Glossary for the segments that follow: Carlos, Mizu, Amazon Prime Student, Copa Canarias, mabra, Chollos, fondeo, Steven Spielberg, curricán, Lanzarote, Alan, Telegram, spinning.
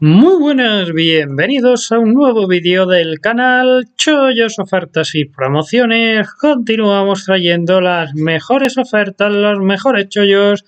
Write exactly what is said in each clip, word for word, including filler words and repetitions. Muy buenas, bienvenidos a un nuevo vídeo del canal Chollos, ofertas y promociones. Continuamos trayendo las mejores ofertas, los mejores chollos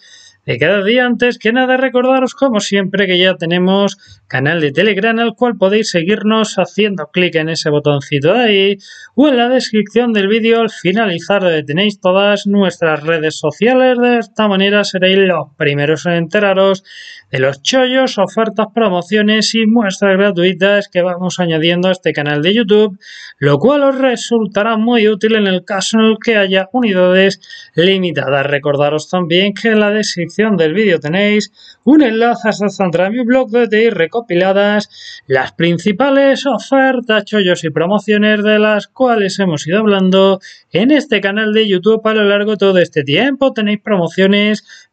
de cada día. Antes que nada, recordaros como siempre que ya tenemos canal de Telegram al cual podéis seguirnos haciendo clic en ese botoncito de ahí o en la descripción del vídeo. Al finalizar donde tenéis todas nuestras redes sociales, de esta manera seréis los primeros en enteraros de los chollos, ofertas, promociones y muestras gratuitas que vamos añadiendo a este canal de YouTube, lo cual os resultará muy útil en el caso en el que haya unidades limitadas. Recordaros también que en la descripción del vídeo tenéis un enlace hasta mi blog donde tenéis recopiladas las principales ofertas, chollos y promociones de las cuales hemos ido hablando en este canal de YouTube a lo largo de todo este tiempo. Tenéis promociones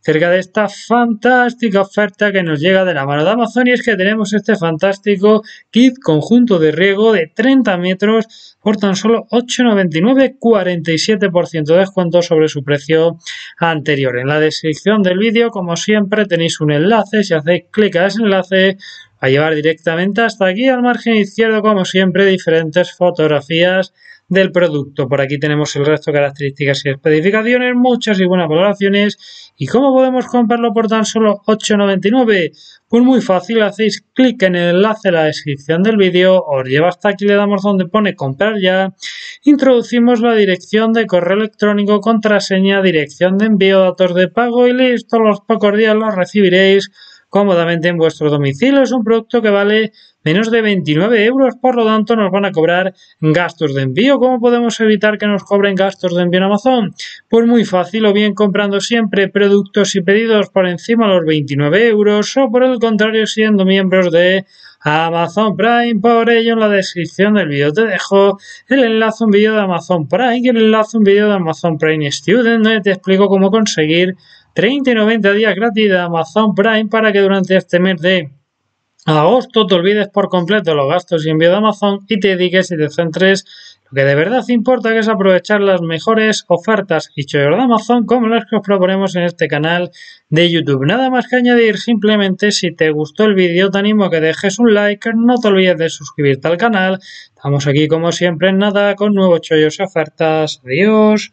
acerca de esta fantástica oferta que nos llega de la mano de Amazon, y es que tenemos este fantástico kit conjunto de riego de treinta metros por tan solo ocho noventa y nueve, cuarenta y siete por ciento de descuento sobre su precio anterior. En la descripción del vídeo, como siempre, tenéis un enlace. Si hacéis clic a ese enlace, va a llevar directamente hasta aquí, al margen izquierdo, como siempre, diferentes fotografías del producto. Por aquí tenemos el resto de características y especificaciones, muchas y buenas valoraciones. ¿Y cómo podemos comprarlo por tan solo ocho noventa y nueve? Pues muy fácil, hacéis clic en el enlace en la descripción del vídeo, os lleva hasta aquí, le damos donde pone comprar ya, introducimos la dirección de correo electrónico, contraseña, dirección de envío, datos de pago y listo. A los pocos días los recibiréis cómodamente en vuestro domicilio. Es un producto que vale menos de veintinueve euros, por lo tanto nos van a cobrar gastos de envío. ¿Cómo podemos evitar que nos cobren gastos de envío en Amazon? Pues muy fácil, o bien comprando siempre productos y pedidos por encima de los veintinueve euros, o por el contrario siendo miembros de Amazon Prime. Por ello, en la descripción del vídeo te dejo el enlace a un vídeo de Amazon Prime y el enlace a un vídeo de Amazon Prime Student, donde te explico cómo conseguir treinta y noventa días gratis de Amazon Prime para que durante este mes de agosto te olvides por completo los gastos y envío de Amazon y te dediques y te centres lo que de verdad importa, que es aprovechar las mejores ofertas y chollos de Amazon como las que os proponemos en este canal de YouTube. Nada más que añadir, simplemente si te gustó el vídeo te animo a que dejes un like, no te olvides de suscribirte al canal. Estamos aquí como siempre en nada con nuevos chollos y ofertas. Adiós.